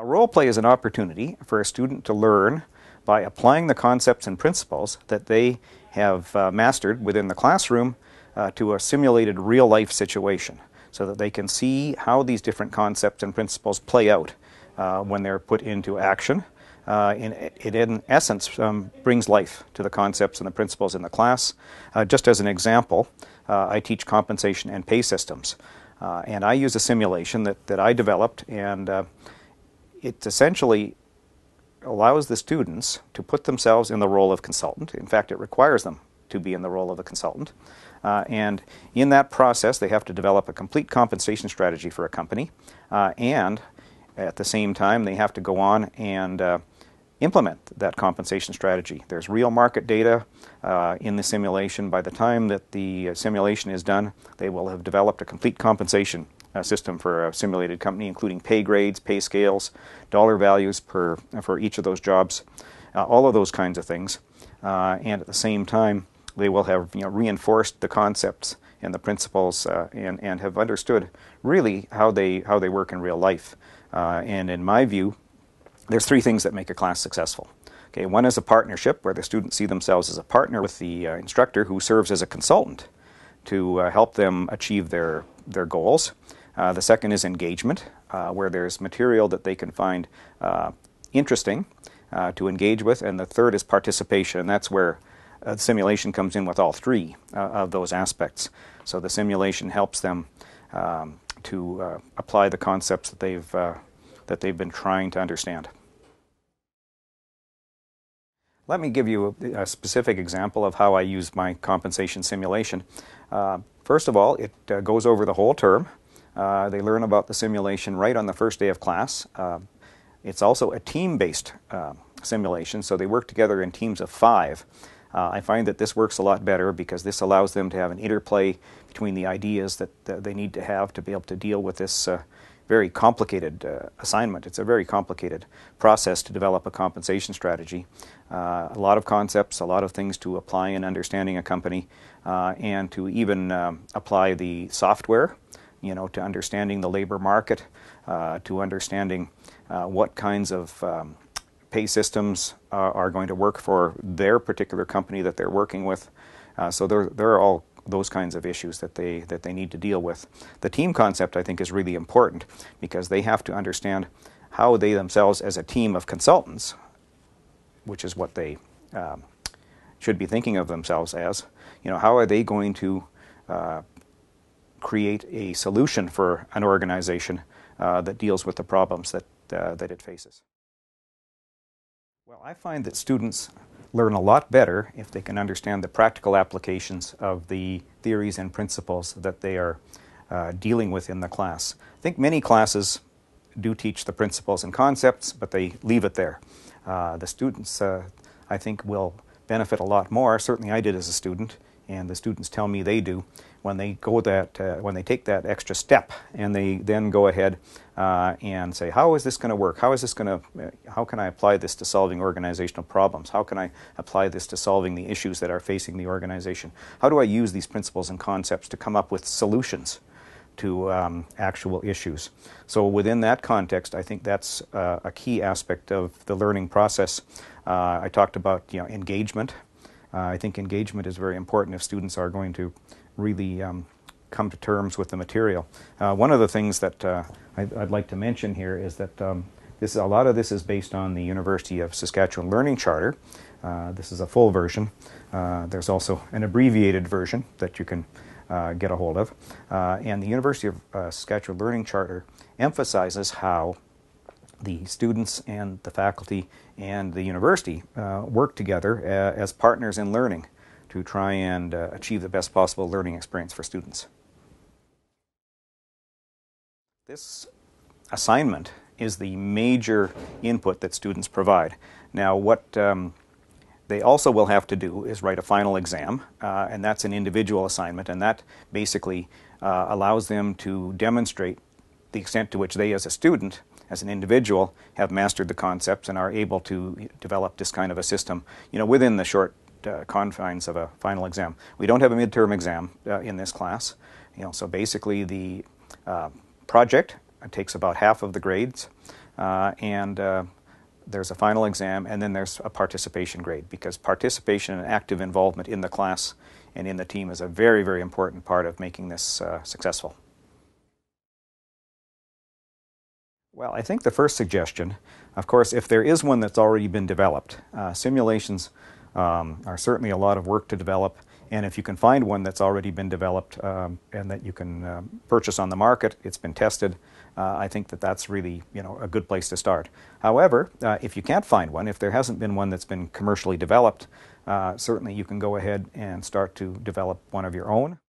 A role play is an opportunity for a student to learn by applying the concepts and principles that they have mastered within the classroom to a simulated real-life situation, so that they can see how these different concepts and principles play out when they're put into action. It in essence brings life to the concepts and the principles in the class. Just as an example, I teach compensation and pay systems, and I use a simulation that I developed, and it essentially allows the students to put themselves in the role of consultant. In fact, it requires them to be in the role of a consultant, and in that process they have to develop a complete compensation strategy for a company, and at the same time they have to go on and implement that compensation strategy. There's real market data in the simulation. By the time that the simulation is done, they will have developed a complete compensation system for a simulated company, including pay grades, pay scales, dollar values for each of those jobs, all of those kinds of things. And at the same time, they will have reinforced the concepts and the principles and have understood really how they work in real life. And in my view, there's three things that make a class successful. Okay, one is a partnership where the students see themselves as a partner with the instructor, who serves as a consultant to help them achieve their goals. The second is engagement, where there's material that they can find interesting to engage with. And the third is participation, and that's where the simulation comes in with all three of those aspects. So the simulation helps them to apply the concepts that they've been trying to understand. Let me give you a specific example of how I use my compensation simulation. First of all, it goes over the whole term. They learn about the simulation right on the first day of class. It's also a team-based simulation, so they work together in teams of 5. I find that this works a lot better because this allows them to have an interplay between the ideas that they need to have to be able to deal with this very complicated assignment. It's a very complicated process to develop a compensation strategy. A lot of concepts, a lot of things to apply in understanding a company, and to even apply the software, to understanding the labor market, to understanding what kinds of pay systems are going to work for their particular company that they're working with. So there are all those kinds of issues that they need to deal with. The team concept, I think, is really important because they have to understand how they themselves as a team of consultants, which is what they should be thinking of themselves as, how are they going to create a solution for an organization that deals with the problems that it faces. Well, I find that students learn a lot better if they can understand the practical applications of the theories and principles that they are dealing with in the class. I think many classes do teach the principles and concepts, but they leave it there. The students, I think, will benefit a lot more. Certainly I did as a student, and the students tell me they do, when they go when they take that extra step and they then go ahead and say, how is this going to work? How can I apply this to solving organizational problems? How can I apply this to solving the issues that are facing the organization? How do I use these principles and concepts to come up with solutions to actual issues? So within that context, I think that's a key aspect of the learning process. I talked about engagement. I think engagement is very important if students are going to really come to terms with the material. One of the things that I'd like to mention here is that a lot of this is based on the University of Saskatchewan Learning Charter. This is a full version. There's also an abbreviated version that you can get a hold of. And the University of Saskatchewan Learning Charter emphasizes how the students and the faculty and the university work together as partners in learning to try and achieve the best possible learning experience for students. This assignment is the major input that students provide. Now, what they also will have to do is write a final exam, and that's an individual assignment, and that basically allows them to demonstrate the extent to which they as a student, as an individual, have mastered the concepts and are able to develop this kind of a system, within the short confines of a final exam. We don't have a midterm exam in this class, so basically the project takes about half of the grades, There's a final exam, and then there's a participation grade, because participation and active involvement in the class and in the team is a very, very important part of making this successful. Well, I think the first suggestion, of course, if there is one that's already been developed, simulations are certainly a lot of work to develop, and if you can find one that's already been developed and that you can purchase on the market, it's been tested, I think that that's really, you know, a good place to start. However, if you can't find one, if there hasn't been one that's been commercially developed, certainly you can go ahead and start to develop one of your own.